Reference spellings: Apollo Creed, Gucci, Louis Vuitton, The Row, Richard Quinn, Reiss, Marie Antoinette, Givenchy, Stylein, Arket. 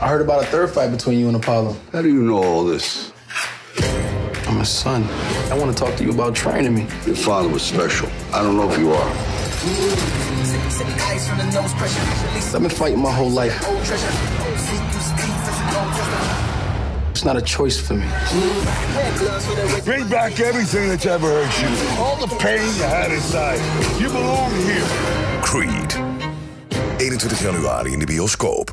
I heard about a third fight between you and Apollo. How do you know all this? I'm a son. I want to talk to you about training me. Your father was special. I don't know if you are. I've been fighting my whole life. It's not a choice for me. Bring back everything that's ever hurt you. All the pain you had inside. You belong here. Creed. 21 januari in de bioscoop.